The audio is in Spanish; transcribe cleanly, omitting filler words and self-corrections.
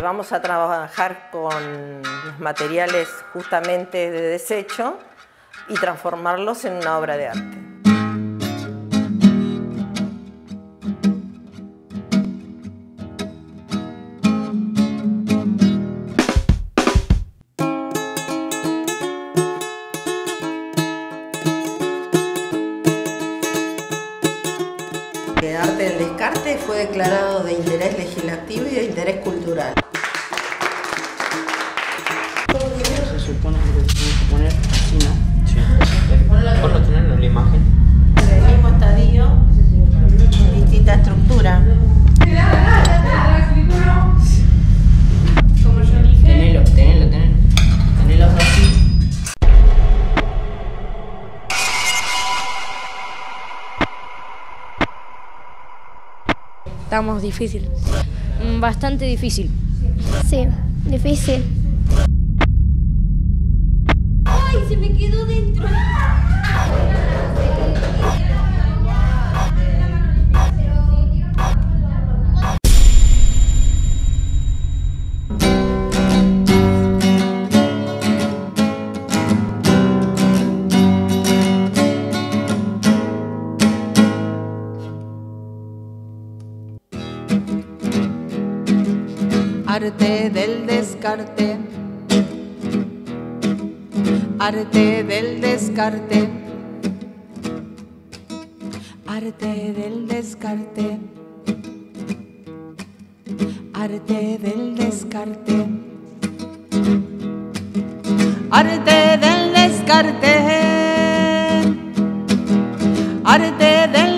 Vamos a trabajar con los materiales justamente de desecho y transformarlos en una obra de arte. El Arte del Descarte fue declarado de interés legislativo y de interés cultural. Se supone que lo tienen que poner así, ¿no? Sí. Por no tener la imagen. En el mismo estadio, distinta estructura. Como yo dije. Tenelo así. Estamos difícil. Bastante difícil. Sí, difícil. Se me quedó dentro. Arte del descarte. Arte del descarte. Arte del descarte. Arte del descarte. Arte del descarte. Arte del